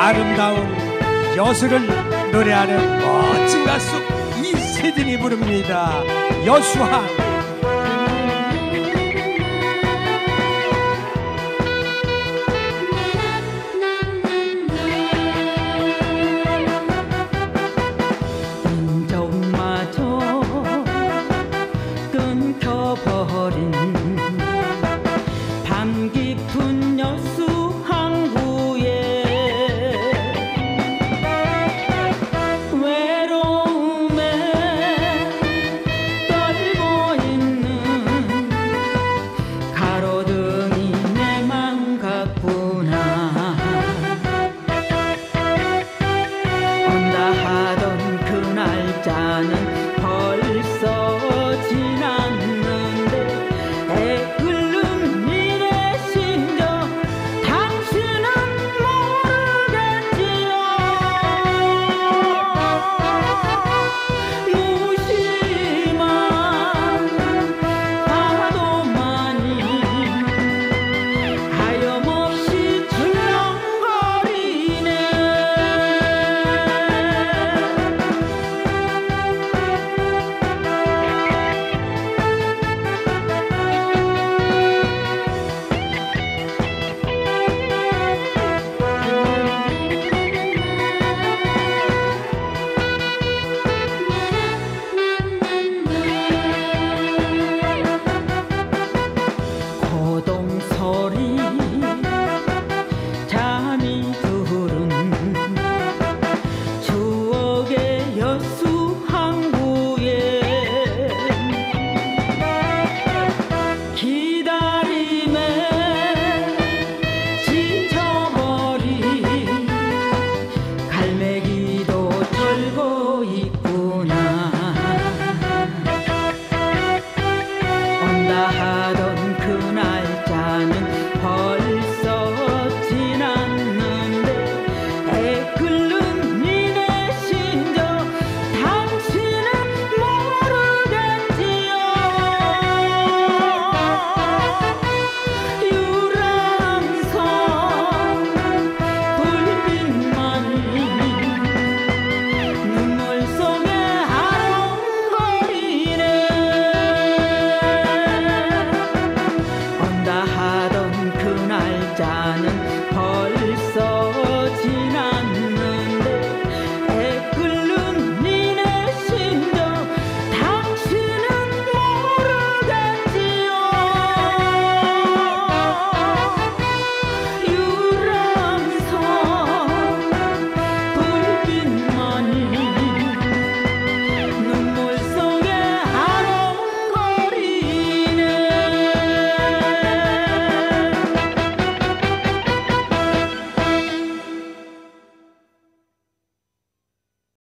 아름다운 여수를 노래하는 멋진 가수 이세진이 부릅니다. 여수향. 버린 밤 깊은 여수향 후에 외로움에 떨고 있는 가로등이 내 맘 같구나. 온다 하던 그 날짜는 벌써 지난 하던 그 날짜는